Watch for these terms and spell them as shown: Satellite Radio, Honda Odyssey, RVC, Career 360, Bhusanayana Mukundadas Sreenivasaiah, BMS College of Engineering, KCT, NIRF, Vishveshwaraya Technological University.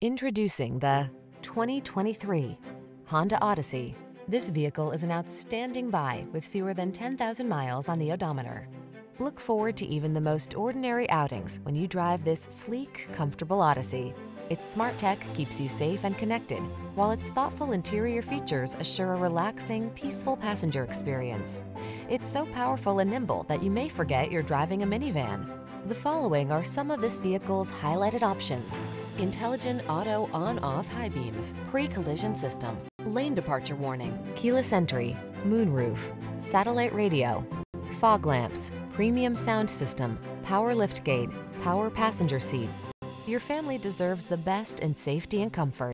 Introducing the 2023 Honda Odyssey. This vehicle is an outstanding buy with fewer than 10,000 miles on the odometer. Look forward to even the most ordinary outings when you drive this sleek, comfortable Odyssey. Its smart tech keeps you safe and connected, while its thoughtful interior features assure a relaxing, peaceful passenger experience. It's so powerful and nimble that you may forget you're driving a minivan. The following are some of this vehicle's highlighted options: intelligent auto on-off high beams, pre-collision system, lane departure warning, keyless entry, moonroof, satellite radio, fog lamps, premium sound system, power liftgate, power passenger seat. Your family deserves the best in safety and comfort.